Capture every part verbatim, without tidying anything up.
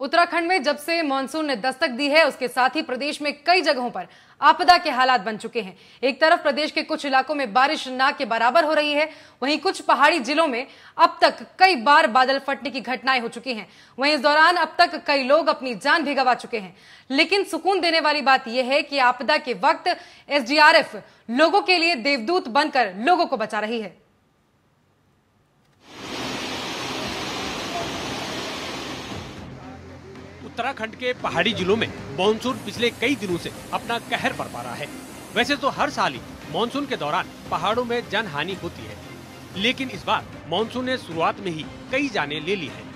उत्तराखंड में जब से मानसून ने दस्तक दी है, उसके साथ ही प्रदेश में कई जगहों पर आपदा के हालात बन चुके हैं। एक तरफ प्रदेश के कुछ इलाकों में बारिश ना के बराबर हो रही है, वहीं कुछ पहाड़ी जिलों में अब तक कई बार बादल फटने की घटनाएं हो चुकी हैं। वहीं इस दौरान अब तक कई लोग अपनी जान भी गंवा चुके हैं। लेकिन सुकून देने वाली बात यह है कि आपदा के वक्त एसडीआरएफ लोगों के लिए देवदूत बनकर लोगों को बचा रही है। उत्तराखंड के पहाड़ी जिलों में मानसून पिछले कई दिनों से अपना कहर बरपा रहा है। वैसे तो हर साल ही मानसून के दौरान पहाड़ों में जान हानि होती है, लेकिन इस बार मानसून ने शुरुआत में ही कई जानें ले ली हैं।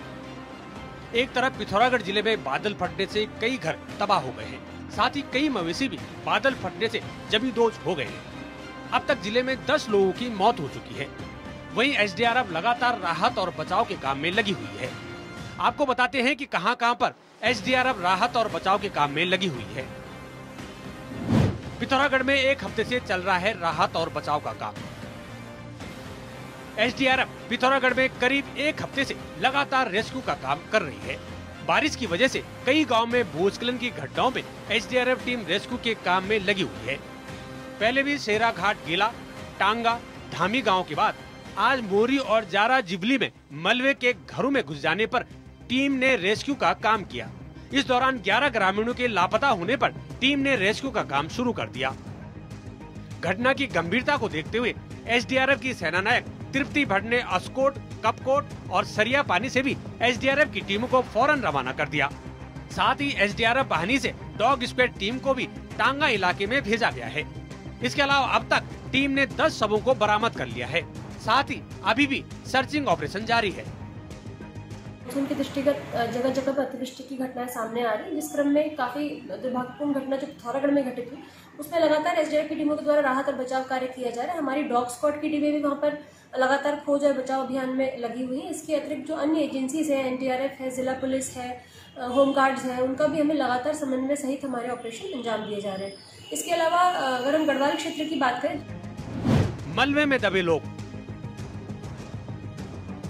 एक तरफ पिथौरागढ़ जिले में बादल फटने से कई घर तबाह हो गए हैं, साथ ही कई मवेशी भी बादल फटने से जमींदोज हो गए हैं। अब तक जिले में दस लोगों की मौत हो चुकी है। वहीं एसडीआरएफ लगातार राहत और बचाव के काम में लगी हुई है। आपको बताते हैं कि कहां कहां पर एसडीआरएफ राहत और बचाव के काम में लगी हुई है। पिथौरागढ़ में एक हफ्ते से चल रहा है राहत और बचाव का काम। एसडीआरएफ पिथौरागढ़ में करीब एक हफ्ते से लगातार रेस्क्यू का काम कर रही है। बारिश की वजह से कई गांव में भूस्खलन की घटनाओं में एसडीआरएफ टीम रेस्क्यू के काम में लगी हुई है। पहले भी शेरा घाट गीला, टांगा, धामी गाँव के बाद आज मोरी और जारा जिबली में मलबे के घरों में घुस जाने पर टीम ने रेस्क्यू का काम किया। इस दौरान ग्यारह ग्रामीणों के लापता होने पर टीम ने रेस्क्यू का काम शुरू कर दिया। घटना की गंभीरता को देखते हुए एसडीआरएफ की सेनानायक तृप्ति भट्ट ने अस्कोट, कपकोट और सरिया पानी से भी एसडीआरएफ की टीमों को फौरन रवाना कर दिया। साथ ही एसडीआरएफ पानी से डॉग स्क्वाड टीम को भी टांगा इलाके में भेजा गया है। इसके अलावा अब तक टीम ने दस शवों को बरामद कर लिया है। साथ ही अभी भी सर्चिंग ऑपरेशन जारी है। मानसून के दृष्टिगत जगह जगह पर अतिवृष्टि की घटनाएं सामने आ रही है। जिस क्रम में काफी दुर्भाग्यपूर्ण घटना जो पिथौरागढ़ में घटित हुई, उसमें लगातार एसडीआरएफ की टीमों के द्वारा राहत और बचाव कार्य किया जा रहा है। हमारी डॉग स्क्वाड की टीमें भी वहां पर लगातार खोज और बचाव अभियान में लगी हुई है। इसके अतिरिक्त जो अन्य एजेंसीज है, एनडीआरएफ है, जिला पुलिस है, होम गार्ड्स है, उनका भी हमें लगातार समन्वय सहित हमारे ऑपरेशन अंजाम दिए जा रहे हैं। इसके अलावा अगर हम गढ़वाल क्षेत्र की बात करें, मलबे में दबे लोग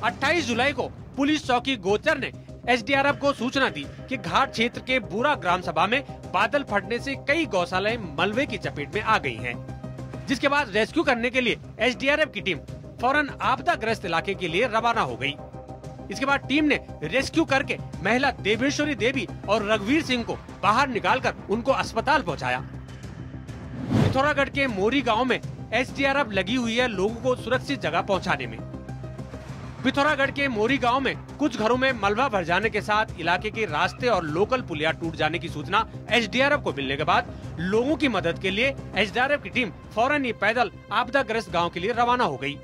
अट्ठाईस जुलाई को पुलिस चौकी गोचर ने एसडीआरएफ को सूचना दी कि घाट क्षेत्र के बूरा ग्राम सभा में बादल फटने से कई गौशालाएं मलबे की चपेट में आ गई हैं, जिसके बाद रेस्क्यू करने के लिए एसडीआरएफ की टीम फौरन आपदाग्रस्त इलाके के लिए रवाना हो गई। इसके बाद टीम ने रेस्क्यू करके महिला देवेश्वरी देवी और रघुवीर सिंह को बाहर निकालकर उनको अस्पताल पहुँचाया। पिथौरागढ़ के मोरी गाँव में एसडीआरएफ लगी हुई है लोगों को सुरक्षित जगह पहुँचाने में। पिथौरागढ़ के मोरी गांव में कुछ घरों में मलबा भर जाने के साथ इलाके के रास्ते और लोकल पुलिया टूट जाने की सूचना एसडीआरएफ को मिलने के बाद लोगों की मदद के लिए एसडीआरएफ की टीम फौरन ही पैदल आपदाग्रस्त गांव के लिए रवाना हो गई।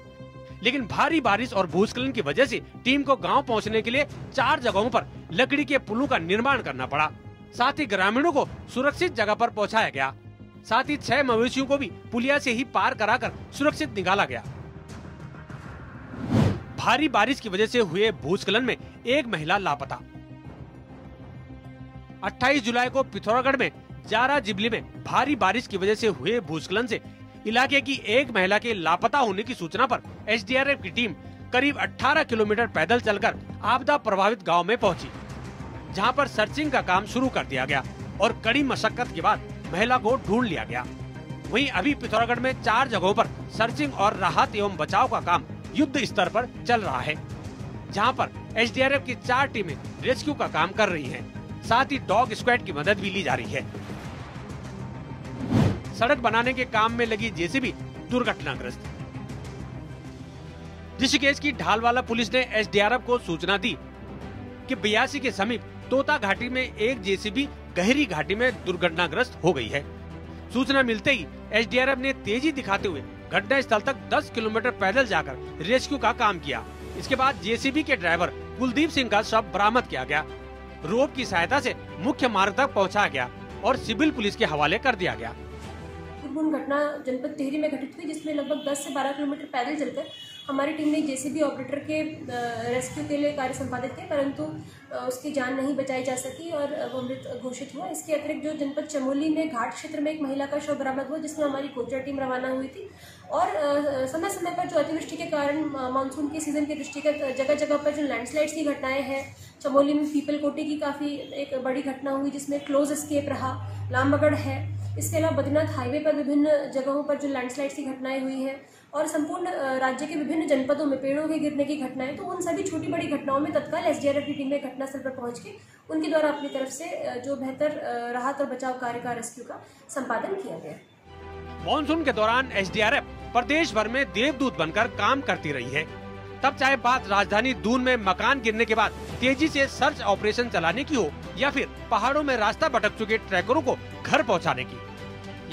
लेकिन भारी बारिश और भूस्खलन की वजह से टीम को गाँव पहुँचने के लिए चार जगहों पर लकड़ी के पुलों का निर्माण करना पड़ा। साथ ही ग्रामीणों को सुरक्षित जगह पर पहुँचाया गया। साथ ही छह मवेशियों को भी पुलिया से ही पार कराकर सुरक्षित निकाला गया। भारी बारिश की वजह से हुए भूस्खलन में एक महिला लापता। अट्ठाईस जुलाई को पिथौरागढ़ में जारा जिबली में भारी बारिश की वजह से हुए भूस्खलन से इलाके की एक महिला के लापता होने की सूचना पर एसडीआरएफ की टीम करीब अठारह किलोमीटर पैदल चलकर आपदा प्रभावित गांव में पहुंची, जहां पर सर्चिंग का काम शुरू कर दिया गया और कड़ी मशक्कत के बाद महिला को ढूंढ लिया गया। वहीं अभी पिथौरागढ़ में चार जगहों पर सर्चिंग और राहत एवं बचाव का काम युद्ध स्तर पर चल रहा है, जहां पर एसडीआरएफ की चार टीमें रेस्क्यू का काम कर रही हैं। साथ ही डॉग स्क्वाड की मदद भी ली जा रही है। सड़क बनाने के काम में लगी जेसीबी दुर्घटनाग्रस्त। ऋषिकेश की ढालवाला पुलिस ने एसडीआरएफ को सूचना दी कि बयासी के समीप तोता घाटी में एक जेसीबी गहरी घाटी में दुर्घटनाग्रस्त हो गई है। सूचना मिलते ही एसडीआरएफ ने तेजी दिखाते हुए घटना स्थल तक दस किलोमीटर पैदल जाकर रेस्क्यू का काम किया। इसके बाद जेसीबी के ड्राइवर कुलदीप सिंह का शव बरामद किया गया। रोप की सहायता से मुख्य मार्ग तक पहुंचाया गया और सिविल पुलिस के हवाले कर दिया गया। घटना जनपद टिहरी में घटित हुई, जिसमें लगभग दस से बारह किलोमीटर पैदल चलकर हमारी टीम ने जेसीबी ऑपरेटर के रेस्क्यू के लिए कार्य संपादित किया, परंतु उसकी जान नहीं बचाई जा सकी और वो मृत घोषित हुआ। इसके अतिरिक्त जो जनपद चमोली में घाट क्षेत्र में एक महिला का शव बरामद हुआ, जिसमें हमारी कोचर टीम रवाना हुई थी और समय समय पर जो अतिवृष्टि के कारण मानसून के सीजन के दृष्टि के जगह जगह पर जो लैंडस्लाइड्स की घटनाएं हैं। चमोली में पीपल कोटे की काफ़ी एक बड़ी घटना हुई जिसमें क्लोज स्केप रहा, लामबगड़ है। इसके अलावा बद्रीनाथ हाईवे पर विभिन्न जगहों पर जो लैंडस्लाइड्स की घटनाएं हुई हैं और संपूर्ण राज्य के विभिन्न जनपदों में पेड़ों के गिरने की घटनाएं, तो उन सभी छोटी बड़ी घटनाओं में तत्काल एसडीआरएफ की टीम ने घटनास्थल पर पहुंच के उनके द्वारा अपनी तरफ से जो बेहतर राहत और बचाव कार्य का रेस्क्यू का संपादन किया गया। मानसून के दौरान एसडीआरएफ प्रदेश भर में देवदूत बनकर काम करती रही है। तब चाहे बात राजधानी दून में मकान गिरने के बाद तेजी से सर्च ऑपरेशन चलाने की हो या फिर पहाड़ों में रास्ता भटक चुके ट्रैकरों को घर पहुँचाने की,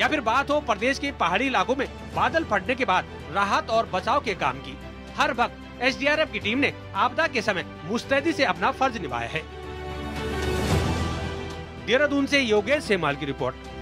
या फिर बात हो प्रदेश के पहाड़ी इलाकों में बादल फटने के बाद राहत और बचाव के काम की, हर वक्त एसडीआरएफ की टीम ने आपदा के समय मुस्तैदी से अपना फर्ज निभाया है। देहरादून से योगेंद्र सेमाल की रिपोर्ट।